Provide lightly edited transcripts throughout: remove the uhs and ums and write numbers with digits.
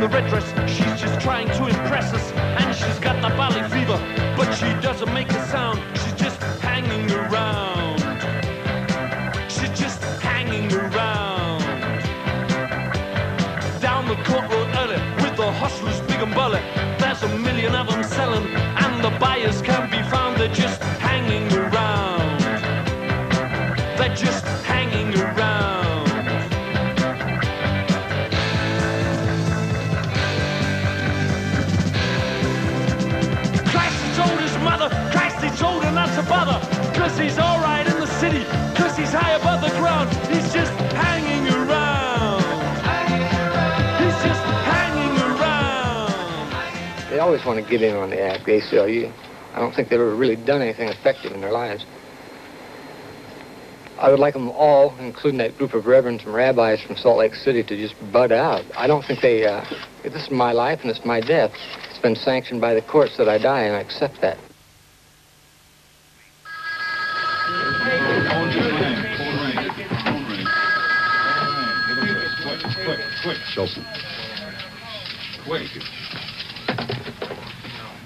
the red dress. She's just trying to impress us, and she's got the valley fever, but she doesn't make a sound. She's just hanging around. She's just hanging around. Down the court road early with the hustlers big and burly. There's a million of them selling, and the buyers can be found. They're just hanging around. They're just hanging around. Told her not to bother, 'cause he's alright in the city, 'cause he's high above the ground. He's just hanging around. He's just hanging around. They always want to get in on the act, they sell you. I don't think they've ever really done anything effective in their lives. I would like them all, including that group of reverends and rabbis from Salt Lake City, to just bud out. I don't think they, this is my life and it's my death. It's been sanctioned by the courts that I die, and I accept that. Shelton.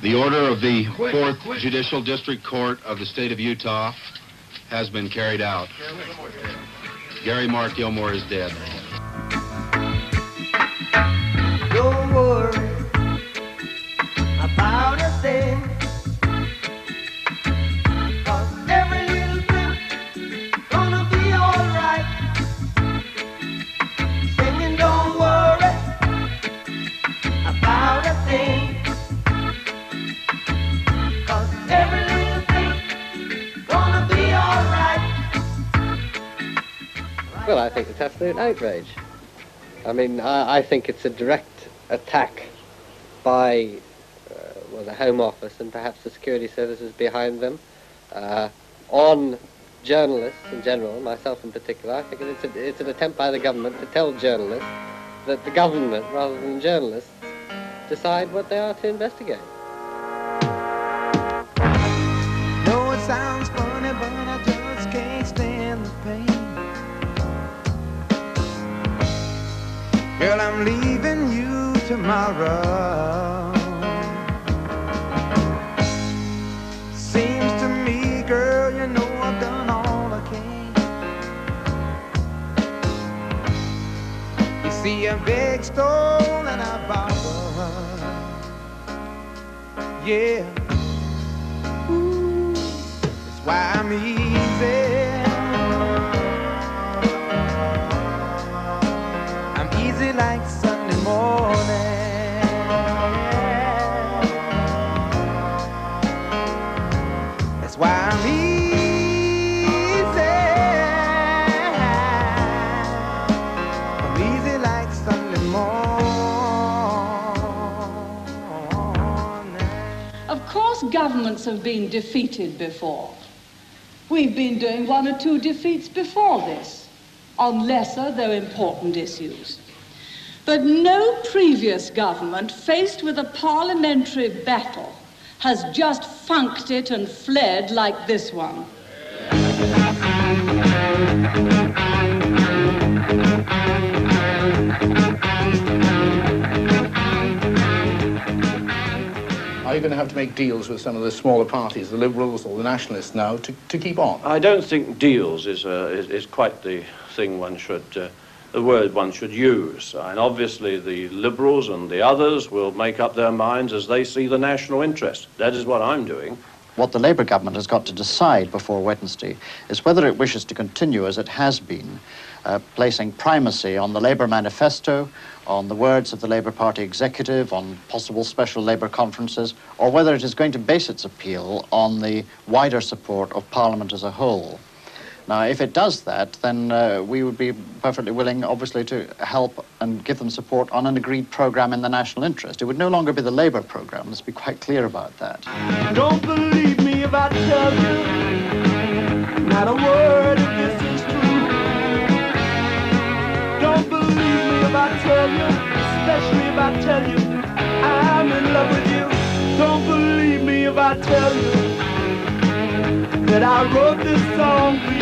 The order of the Fourth Judicial District Court of the State of Utah has been carried out. Gary Mark Gilmore is dead. Don't worry about a thing. Well, I think it's absolute outrage. I mean, I think it's a direct attack by the Home Office and perhaps the security services behind them on journalists in general, myself in particular. I think it's an attempt by the government to tell journalists that the government, rather than journalists, decide what they are to investigate. No, it sounds funny, but I just can't stand the pain. Girl, I'm leaving you tomorrow. Seems to me, girl, you know I've done all I can. You see a big stone and I borrow. Yeah. Ooh, that's why I'm easy. Like Sunday morning, that's why I'm easy. I'm easy like Sunday morning. Of course governments have been defeated before. We've been doing one or two defeats before this, on lesser though important issues. But no previous government faced with a parliamentary battle has just funked it and fled like this one. Are you going to have to make deals with some of the smaller parties, the Liberals or the Nationalists now, to keep on? I don't think deals is quite the thing one should... the word one should use. And obviously the Liberals and the others will make up their minds as they see the national interest. That is what I'm doing. What the Labour government has got to decide before Wednesday is whether it wishes to continue as it has been, placing primacy on the Labour manifesto, on the words of the Labour Party executive, on possible special Labour conferences, or whether it is going to base its appeal on the wider support of Parliament as a whole. Now, if it does that, then we would be perfectly willing, obviously, to help and give them support on an agreed programme in the national interest. It would no longer be the Labour programme, let's be quite clear about that. Don't believe me if I tell you, not a word if this is true. Don't believe me if I tell you, especially if I tell you, I'm in love with you. Don't believe me if I tell you, that I wrote this song for you.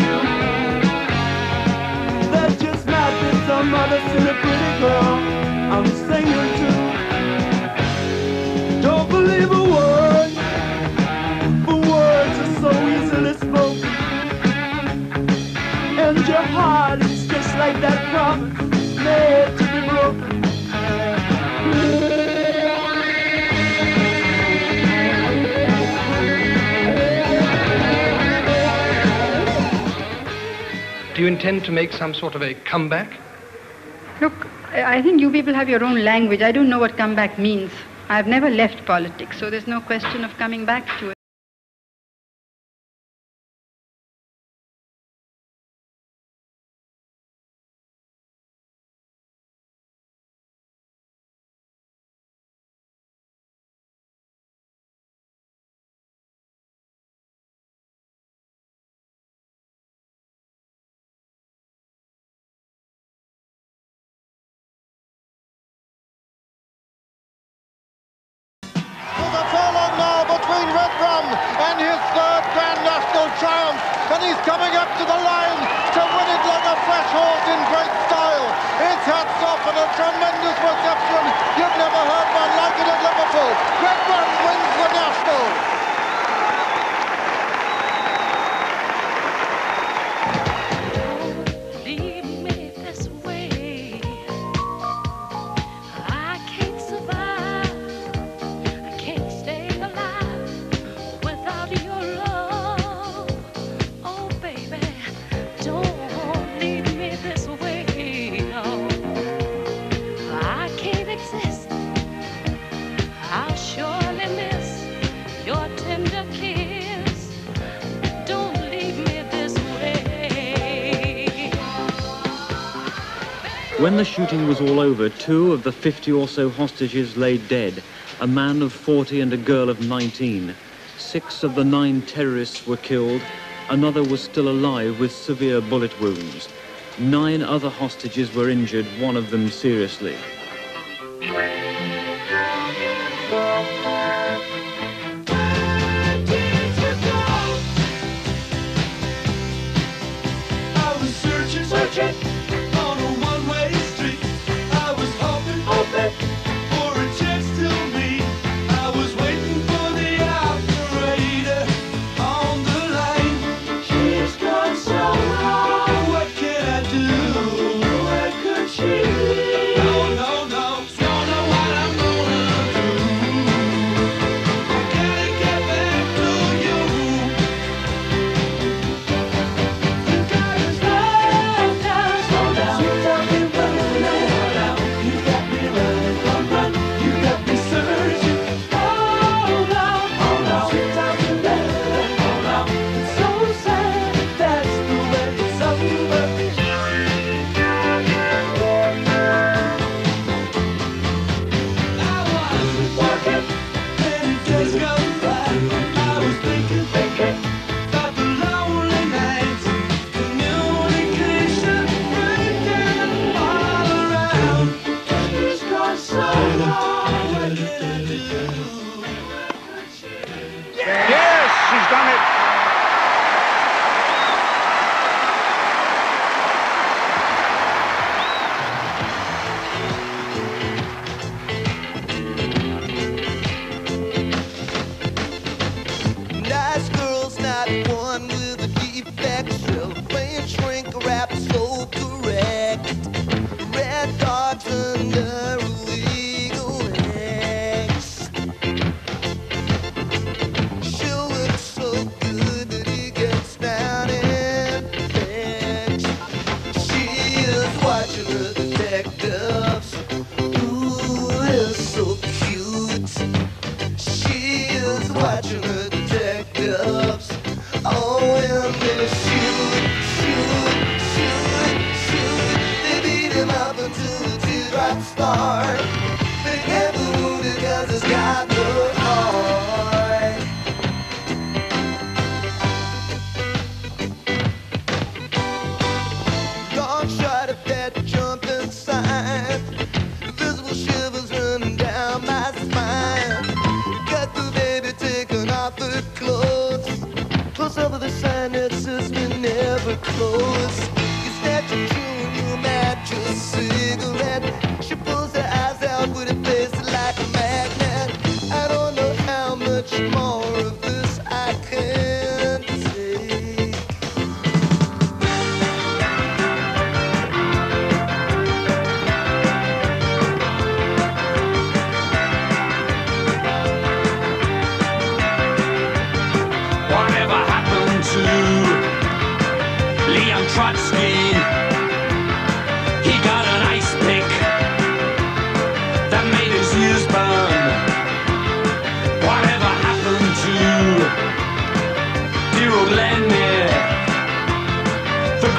That just might be some other silly pretty girl I'm singing to. But your heart is just like that promise made to be broken. Do you intend to make some sort of a comeback? Look, I think you people have your own language. I don't know what comeback means. I've never left politics, so there's no question of coming back to it. Triumph, and he's coming up to the line to win it like a fresh horse in great style. It's hats off and a tremendous reception. You've never heard one like it at Liverpool. Red Run wins the National. When the shooting was all over, two of the 50 or so hostages lay dead, a man of 40 and a girl of 19. 6 of the 9 terrorists were killed, another was still alive with severe bullet wounds. 9 other hostages were injured, one of them seriously.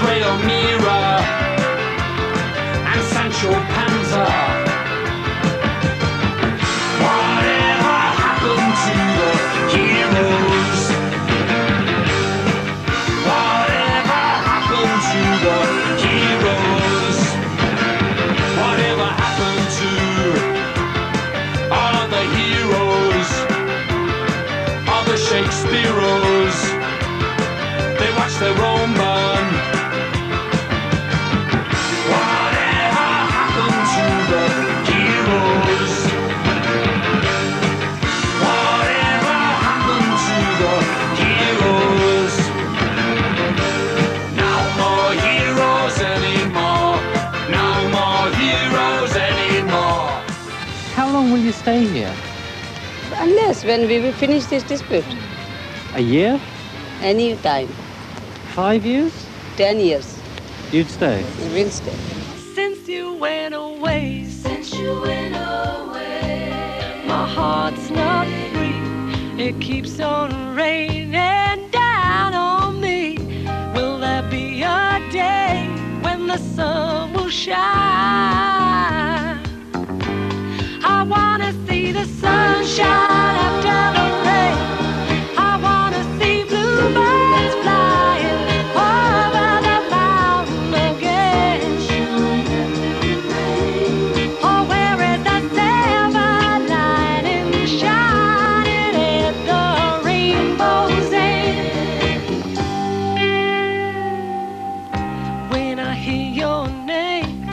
Quail Mira and Sancho Panza. Shakespeare's, they watch their own burn. Whatever happened to the heroes? Whatever happened to the heroes? No more heroes anymore. No more heroes anymore. How long will you stay here? Unless when we will finish this dispute. A year? Any time. 5 years? 10 years. You'd stay? We'll stay. Since you went away, my heart's not free. It keeps on raining down on me. Will there be a day when the sun will shine? I want to see the sunshine after the rain. I want to see bluebirds flying over the mountain again. Oh, where is that silver lining shining at the rainbow's end? When I hear your name,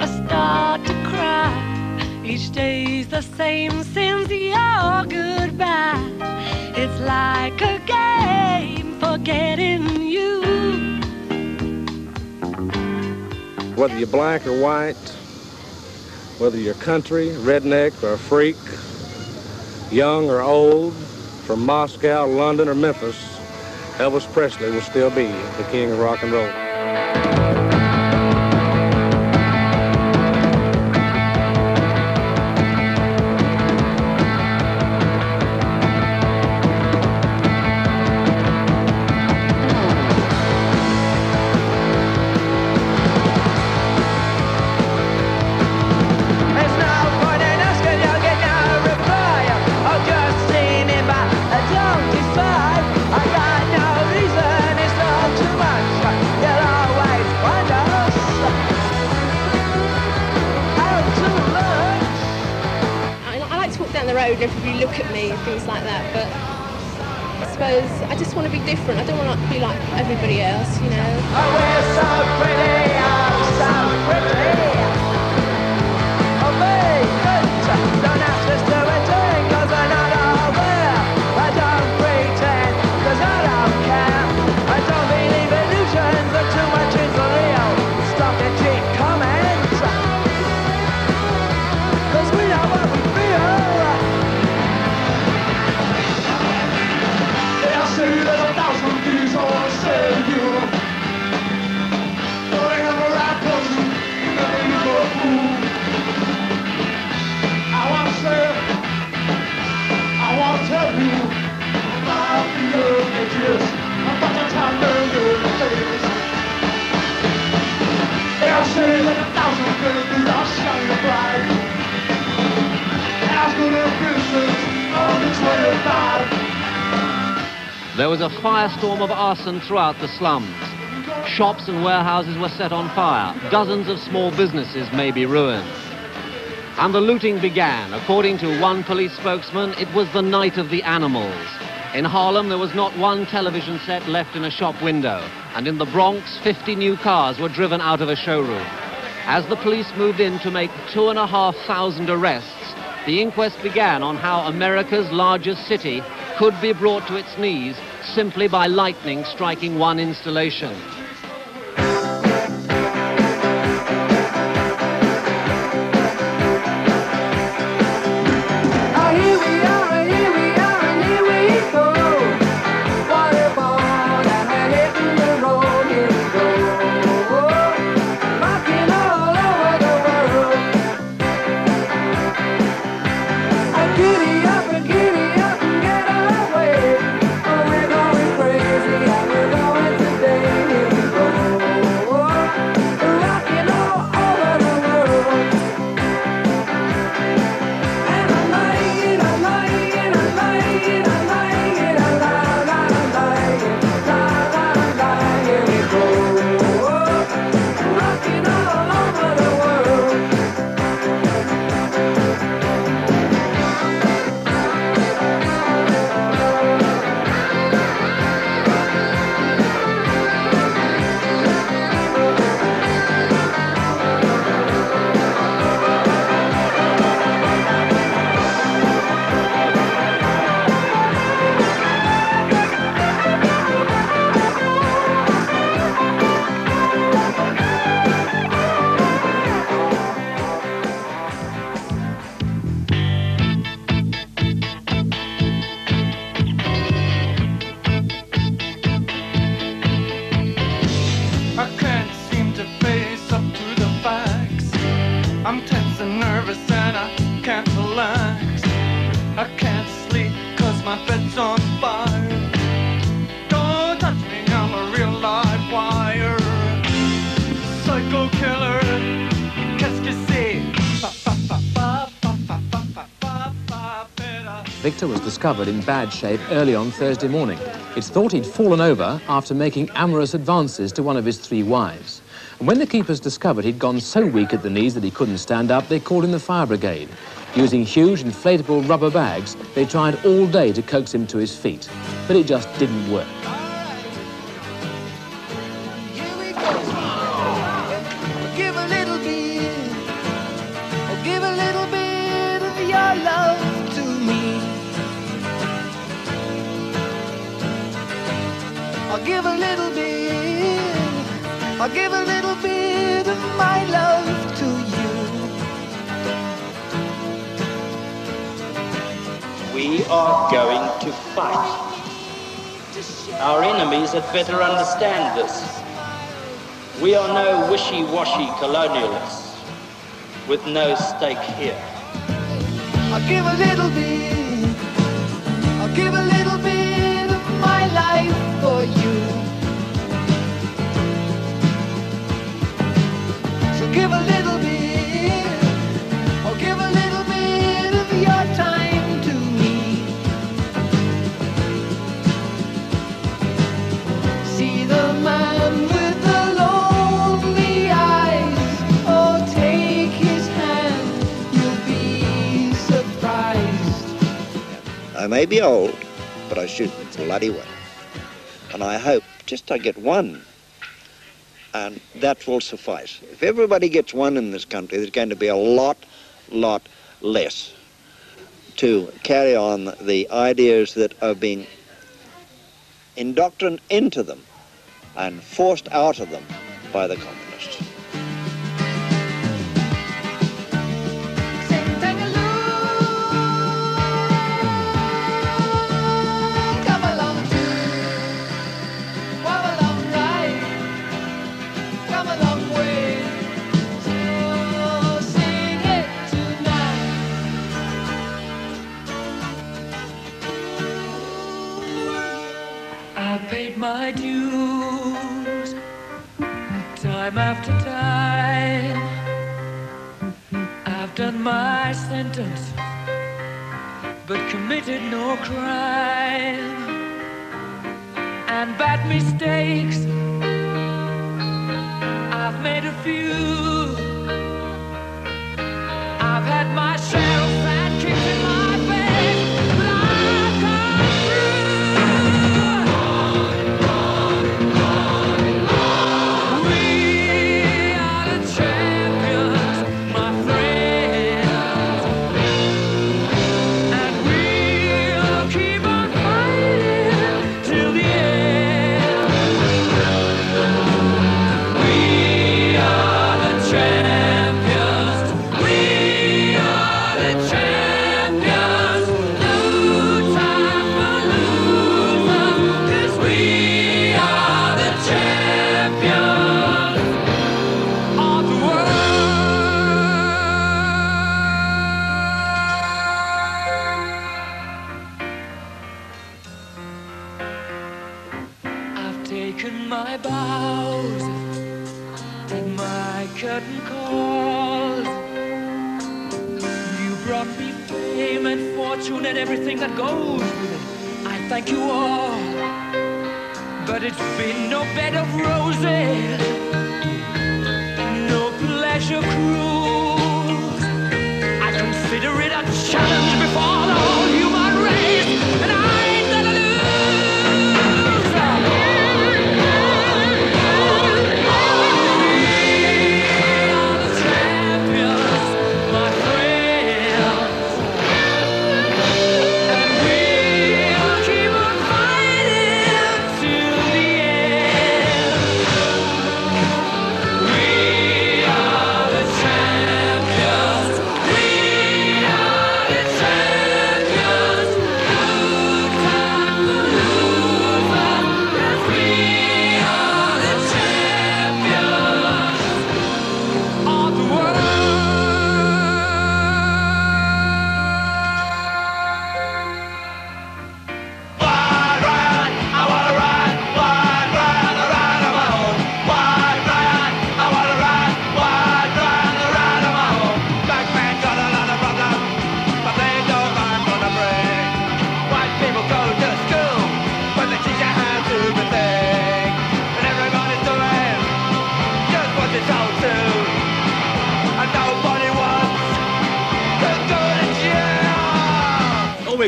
I start to cry. Each day's the same since your goodbye. It's like a game forgetting you. Whether you're black or white, whether you're country, redneck or a freak, young or old, from Moscow, London or Memphis, Elvis Presley will still be the king of rock and roll. Everybody look at me, things like that, but I suppose I just want to be different. I don't want to be like everybody else, you know. Oh, we're so pretty, I'm so pretty. Oh, me, good. Don't ask us to a thing, 'cause we're not all there. I don't pretend, 'cause I don't care. I don't believe illusions, but too much is real. Stop the cheap comments, 'cause we know what we feel. There was a firestorm of arson throughout the slums. Shops and warehouses were set on fire. Dozens of small businesses may be ruined. And the looting began. According to one police spokesman, it was the night of the animals. In Harlem, there was not one television set left in a shop window. And in the Bronx, 50 new cars were driven out of a showroom. As the police moved in to make 2,500 arrests, the inquest began on how America's largest city could be brought to its knees simply by lightning striking one installation. We're going crazy and we're going today. Victor was discovered in bad shape early on Thursday morning. It's thought he'd fallen over after making amorous advances to one of his three wives. And when the keepers discovered he'd gone so weak at the knees that he couldn't stand up, they called in the fire brigade. Using huge inflatable rubber bags, they tried all day to coax him to his feet, but it just didn't work. I'll give a little bit of my love to you. We are going to fight. Our enemies had better understand this. We are no wishy-washy colonialists with no stake here. I'll give a little bit. I'll give a little bit of my life for you. Give a little bit, or give a little bit of your time to me. See the man with the lonely eyes, oh, take his hand, you'll be surprised. I may be old, but I shoot bloody well. And I hope just I get one. And that will suffice. If everybody gets one in this country, there's going to be a lot less to carry on the ideas that are being indoctrinated into them and forced out of them by the communists. My dues, time after time, I've done my sentence, but committed no crime, and bad mistakes, I've made a few, I've had my share of bad kicks in my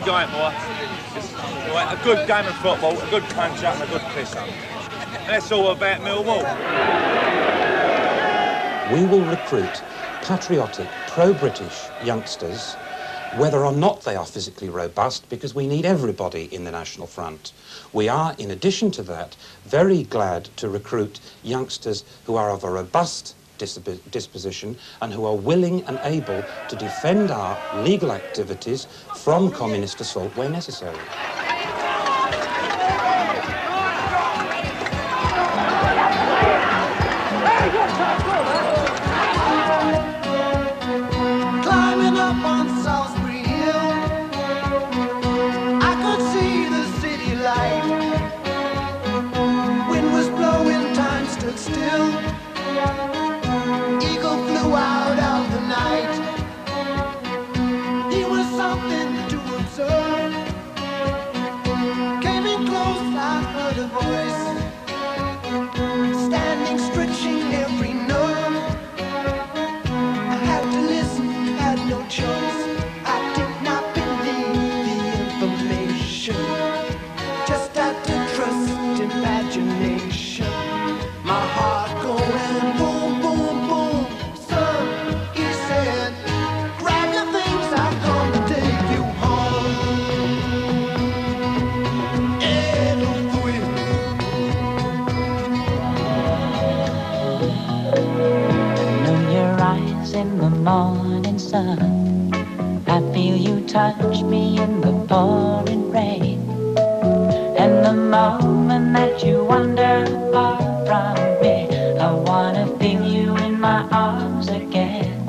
going for is like a good game of football, a good punch up and a good press up. And that's all about Millwall. We will recruit patriotic, pro-British youngsters, whether or not they are physically robust, because we need everybody in the National Front. We are, in addition to that, very glad to recruit youngsters who are of a robust disposition and who are willing and able to defend our legal activities from communist assault where necessary. Morning sun, I feel you touch me in the pouring rain. And the moment that you wander far from me, I wanna feel you in my arms again.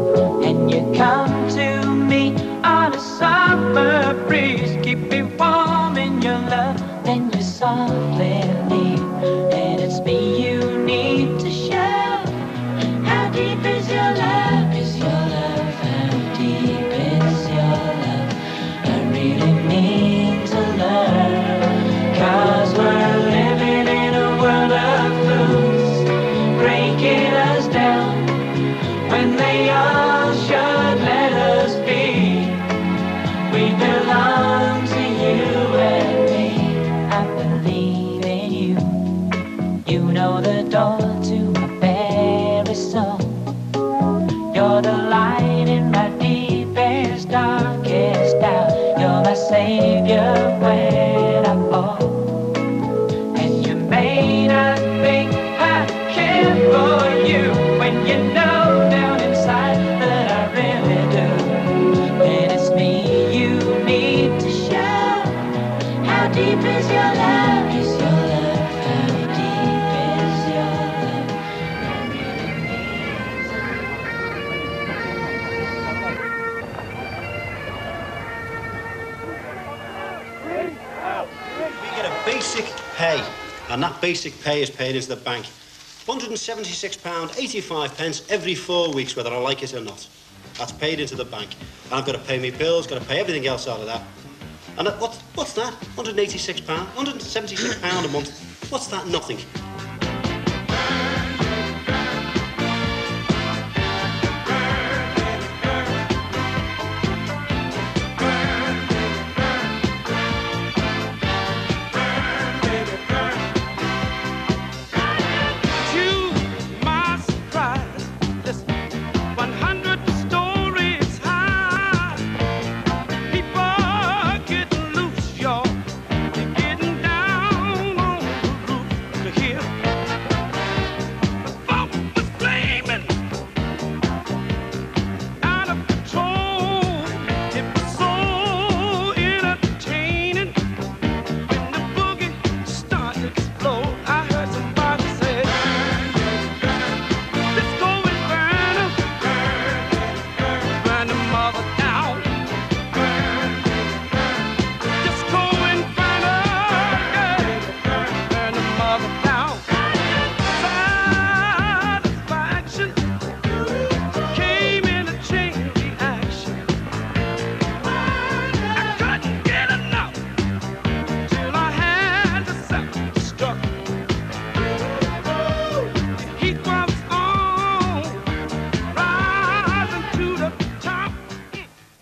And you come to me on a summer breeze, keep me warm in your love, then you softly leave. And it's me you need to share. How deep is your love? Savior, when I fall, and you may not think I care for you when you know down inside that I really do. And it's me you need to show. How deep is your love? Is your love? How deep is your love? I really need to love. We get a basic pay, and that basic pay is paid into the bank. £176.85 every 4 weeks, whether I like it or not. That's paid into the bank. And I've got to pay my bills, got to pay everything else out of that. And what's that? £186, £176 a month. What's that? Nothing.